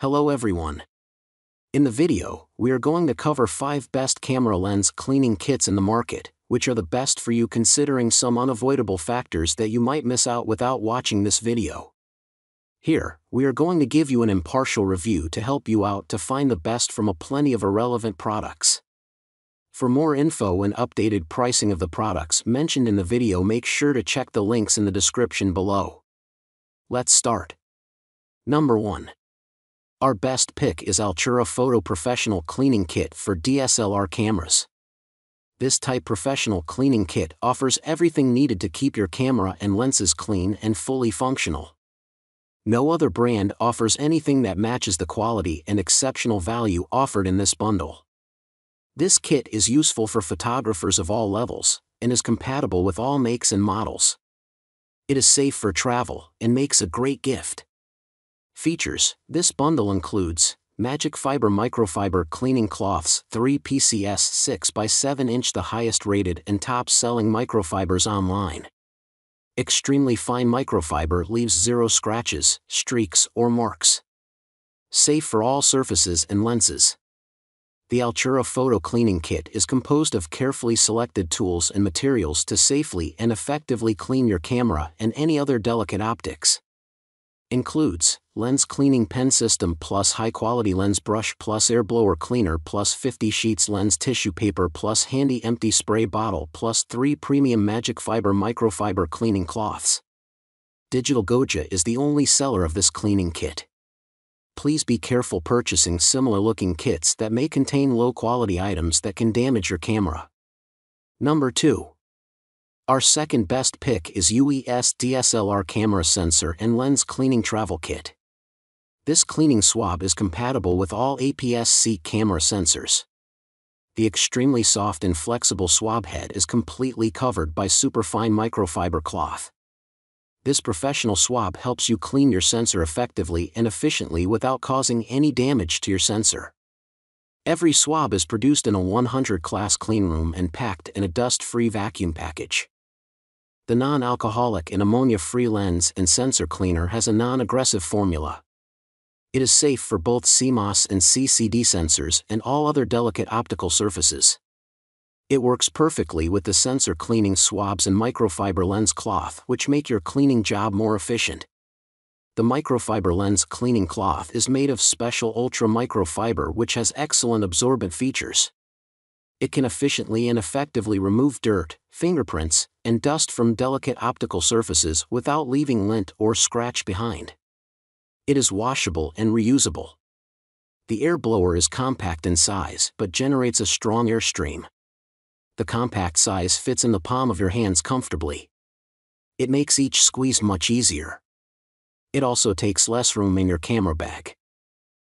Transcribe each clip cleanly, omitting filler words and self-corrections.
Hello everyone. In the video, we are going to cover 5 best camera lens cleaning kits in the market, which are the best for you considering some unavoidable factors that you might miss out without watching this video. Here, we are going to give you an impartial review to help you out to find the best from a plenty of irrelevant products. For more info and updated pricing of the products mentioned in the video, make sure to check the links in the description below. Let's start. Number 1. Our best pick is Altura Photo Professional Cleaning Kit for DSLR cameras. This type professional cleaning kit offers everything needed to keep your camera and lenses clean and fully functional. No other brand offers anything that matches the quality and exceptional value offered in this bundle. This kit is useful for photographers of all levels, and is compatible with all makes and models. It is safe for travel, and makes a great gift. Features: this bundle includes Magic Fiber microfiber cleaning cloths, 3 PCS 6x7 inch, the highest rated and top-selling microfibers online. Extremely fine microfiber leaves zero scratches, streaks or marks. Safe for all surfaces and lenses. The Altura Photo Cleaning Kit is composed of carefully selected tools and materials to safely and effectively clean your camera and any other delicate optics. Includes lens cleaning pen system plus high-quality lens brush plus air blower cleaner plus 50 sheets lens tissue paper plus handy empty spray bottle plus 3 premium Magic Fiber microfiber cleaning cloths. Digital Goja is the only seller of this cleaning kit. Please be careful purchasing similar-looking kits that may contain low-quality items that can damage your camera. Number 2. Our second best pick is UES DSLR Camera Sensor and Lens Cleaning Travel Kit. This cleaning swab is compatible with all APS C camera sensors. The extremely soft and flexible swab head is completely covered by superfine microfiber cloth. This professional swab helps you clean your sensor effectively and efficiently without causing any damage to your sensor. Every swab is produced in a 100 class cleanroom and packed in a dust-free vacuum package. The non-alcoholic and ammonia-free lens and sensor cleaner has a non-aggressive formula. It is safe for both CMOS and CCD sensors and all other delicate optical surfaces. It works perfectly with the sensor cleaning swabs and microfiber lens cloth, which make your cleaning job more efficient. The microfiber lens cleaning cloth is made of special ultra microfiber which has excellent absorbent features. It can efficiently and effectively remove dirt, fingerprints, and dust from delicate optical surfaces without leaving lint or scratch behind. It is washable and reusable. The air blower is compact in size but generates a strong air stream. The compact size fits in the palm of your hands comfortably. It makes each squeeze much easier. It also takes less room in your camera bag.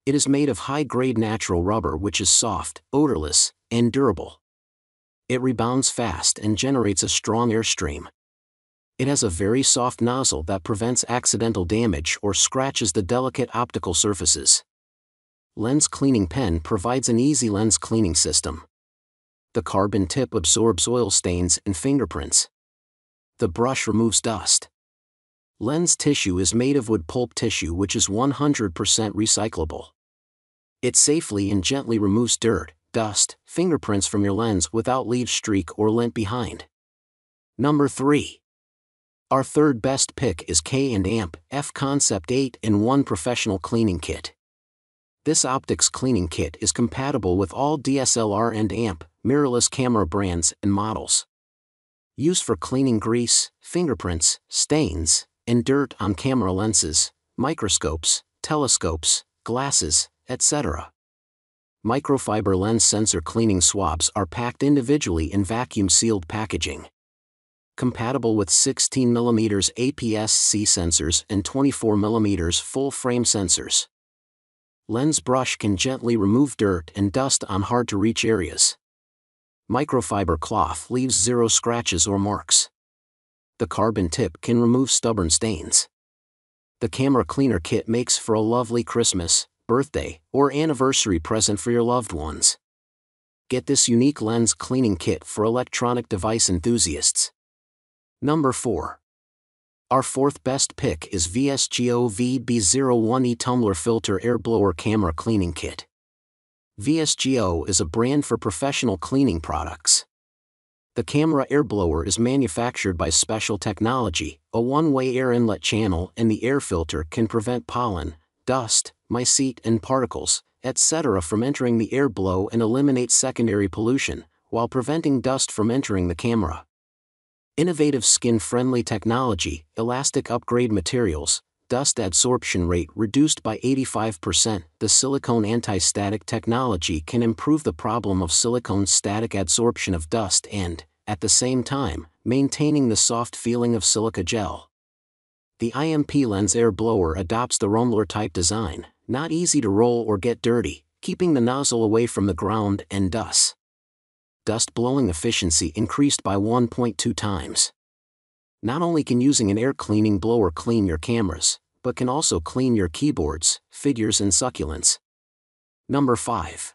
It is made of high-grade natural rubber which is soft, odorless, and durable. It rebounds fast and generates a strong airstream. It has a very soft nozzle that prevents accidental damage or scratches the delicate optical surfaces. Lens cleaning pen provides an easy lens cleaning system. The carbon tip absorbs oil stains and fingerprints. The brush removes dust. Lens tissue is made of wood pulp tissue which is 100% recyclable. It safely and gently removes dirt, dust, fingerprints from your lens without leaving streak or lint behind. Number 3. Our third best pick is K&F Concept 8-in-1 Professional Cleaning Kit. This optics cleaning kit is compatible with all DSLR and AMP, mirrorless camera brands and models. Used for cleaning grease, fingerprints, stains, and dirt on camera lenses, microscopes, telescopes, glasses, etc. Microfiber lens sensor cleaning swabs are packed individually in vacuum-sealed packaging. Compatible with 16mm APS-C sensors and 24mm full-frame sensors. Lens brush can gently remove dirt and dust on hard-to-reach areas. Microfiber cloth leaves zero scratches or marks. The carbon tip can remove stubborn stains. The camera cleaner kit makes for a lovely Christmas, birthday, or anniversary present for your loved ones. Get this unique lens cleaning kit for electronic device enthusiasts. Number 4. Our fourth best pick is VSGO VB01E Tumbler Filter Air Blower Camera Cleaning Kit. VSGO is a brand for professional cleaning products. The camera air blower is manufactured by Special Technology, a one-way air inlet channel, and the air filter can prevent pollen, dust, mycete and particles, etc. from entering the air blow and eliminate secondary pollution, while preventing dust from entering the camera. Innovative skin-friendly technology, elastic upgrade materials, dust adsorption rate reduced by 85%. The silicone anti-static technology can improve the problem of silicone static adsorption of dust and, at the same time, maintaining the soft feeling of silica gel. The IMP lens air blower adopts the roller type design, not easy to roll or get dirty, keeping the nozzle away from the ground and dust. Dust blowing efficiency increased by 1.2 times. Not only can using an air cleaning blower clean your cameras, but can also clean your keyboards, figures and succulents. Number 5.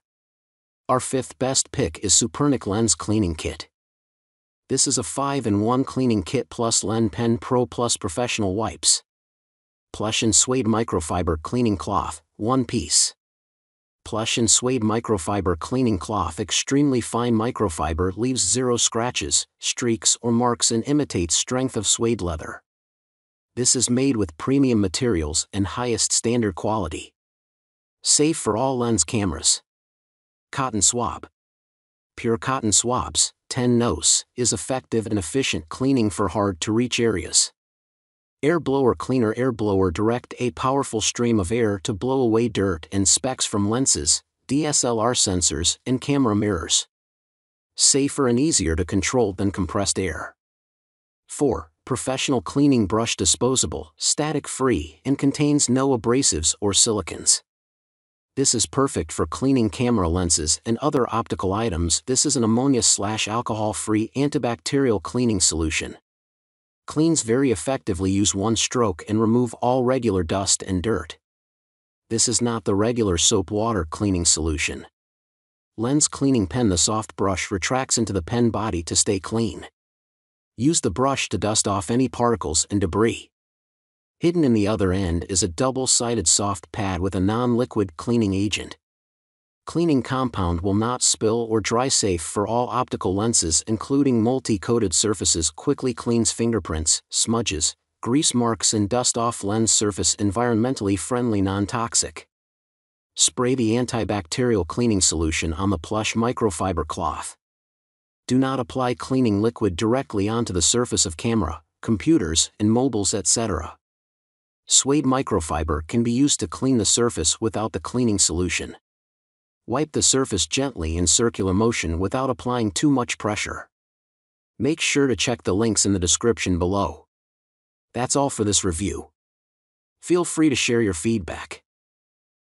Our fifth best pick is Supernic Lens Cleaning Kit. This is a 5-in-1 cleaning kit plus Len Pen Pro plus professional wipes. Plush and suede microfiber cleaning cloth, one piece. Plush and suede microfiber cleaning cloth. Extremely fine microfiber leaves zero scratches, streaks or marks and imitates strength of suede leather. This is made with premium materials and highest standard quality. Safe for all lens cameras. Cotton swab. Pure cotton swabs, 10 nos, is effective and efficient cleaning for hard-to-reach areas. Air blower cleaner. Air blower direct a powerful stream of air to blow away dirt and specks from lenses, DSLR sensors, and camera mirrors. Safer and easier to control than compressed air. 4. Professional cleaning brush. Disposable, static-free, and contains no abrasives or silicons. This is perfect for cleaning camera lenses and other optical items. This is an ammonia/alcohol-free antibacterial cleaning solution. Cleans very effectively. Use one stroke and remove all regular dust and dirt. This is not the regular soap water cleaning solution. Lens cleaning pen. The soft brush retracts into the pen body to stay clean. Use the brush to dust off any particles and debris. Hidden in the other end is a double-sided soft pad with a non-liquid cleaning agent. Cleaning compound will not spill or dry. Safe for all optical lenses including multi-coated surfaces. Quickly cleans fingerprints, smudges, grease marks and dust off lens surface. Environmentally friendly, non-toxic. Spray the antibacterial cleaning solution on the plush microfiber cloth. Do not apply cleaning liquid directly onto the surface of camera, computers and mobiles, etc. Suede microfiber can be used to clean the surface without the cleaning solution. Wipe the surface gently in circular motion without applying too much pressure. Make sure to check the links in the description below. That's all for this review. Feel free to share your feedback.